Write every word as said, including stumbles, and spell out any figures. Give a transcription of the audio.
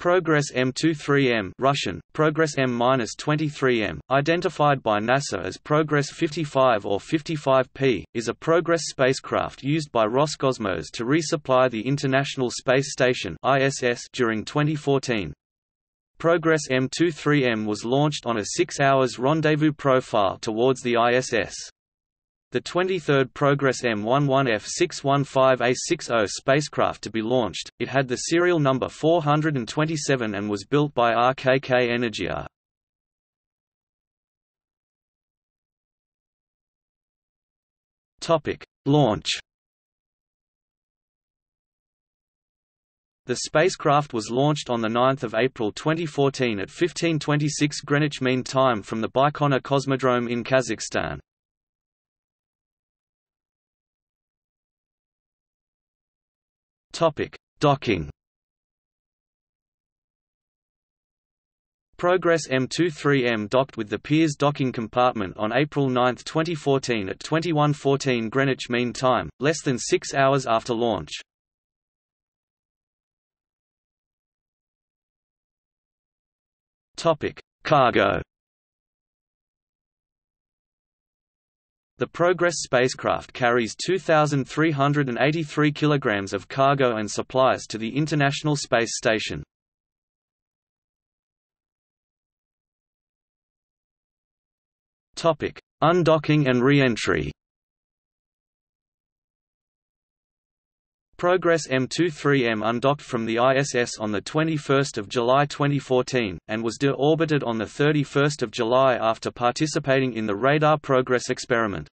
Progress M twenty-three M Russian, Progress M twenty-three M, identified by NASA as Progress fifty-five or fifty-five P, is a Progress spacecraft used by Roscosmos to resupply the International Space Station I S S during twenty fourteen. Progress M twenty-three M was launched on a six hours rendezvous profile towards the I S S. The twenty-third Progress M eleven F six fifteen A sixty spacecraft to be launched, it had the serial number four hundred twenty-seven and was built by R K K Energia. Topic: Launch. The spacecraft was launched on the ninth of April twenty fourteen at fifteen twenty-six Greenwich Mean Time from the Baikonur Cosmodrome in Kazakhstan. Topic: Docking. Progress M twenty-three M docked with the Pirs docking compartment on April ninth twenty fourteen at twenty-one fourteen Greenwich Mean Time, less than six hours after launch. Topic: Cargo. The Progress spacecraft carries two thousand three hundred eighty-three kilograms of cargo and supplies to the International Space Station. Topic: Undocking and re-entry. Progress M twenty-three M undocked from the I S S on the twenty-first of July twenty fourteen and was deorbited on the thirty-first of July after participating in the radar Progress experiment.